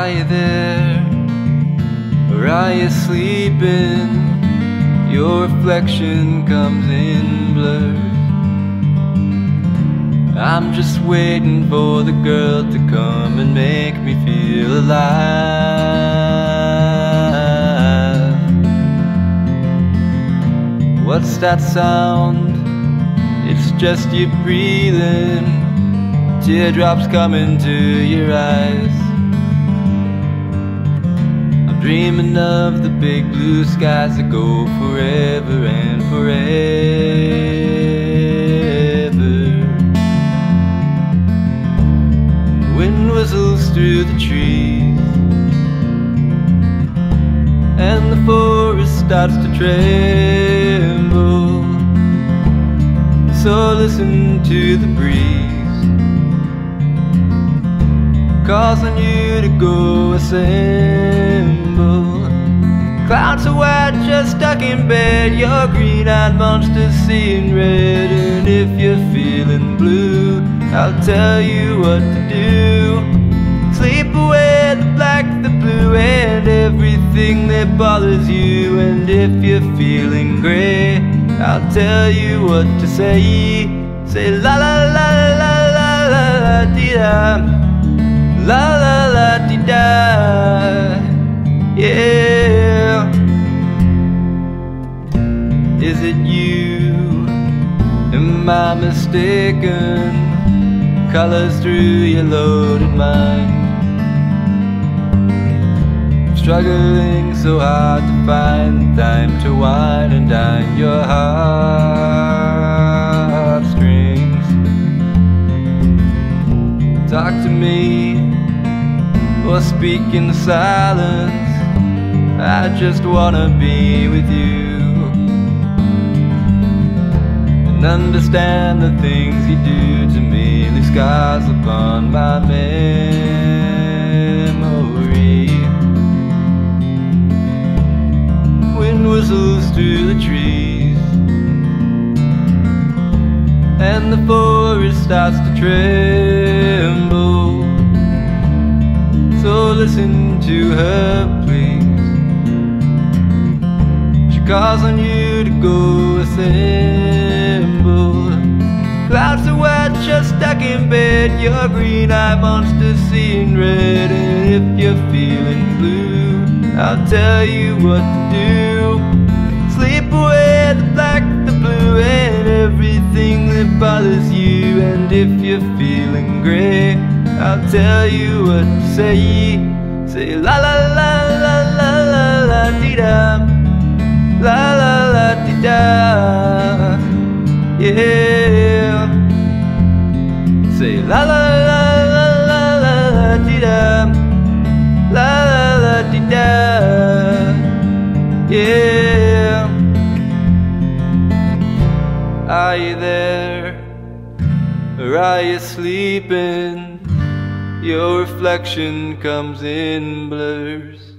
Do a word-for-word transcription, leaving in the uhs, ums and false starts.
Are you there, or are you sleeping? Your reflection comes in blurs. I'm just waiting for the girl to come and make me feel alive. What's that sound? It's just you breathing, teardrops coming to your eyes. Dreaming of the big blue skies that go forever and forever. The wind whistles through the trees, and the forest starts to tremble. So listen to the breeze, causing you to go ascend. Clouds are white, you're stuck in bed. Your green-eyed monster's seeing red. And if you're feeling blue, I'll tell you what to do. Sleep away the black, the blue, and everything that bothers you. And if you're feeling grey, I'll tell you what to say. Say la la la la la la la dee da, la la la dee da. Yeah. Is it you? Am I mistaken? Colors through your loaded mind, struggling so hard to find time to wine and dine your heartstrings. Talk to me or speak in silence. I just wanna be with you and understand the things you do to me. Leave scars upon my memory. Wind whistles through the trees, and the forest starts to tremble. So listen to her plea, causing you to go assemble. Clouds are white, you're stuck in bed. Your green-eyed monster's seeing red. And if you're feeling blue, I'll tell you what to do. Sleep away the black, the blue, and everything that bothers you. And if you're feeling grey, I'll tell you what to say. Say la la la la la la la dee da, la la la dee da, yeah. Say la la la la la la la dee da, la la la dee da, yeah. Are you there, or are you sleeping? Your reflection comes in blurs.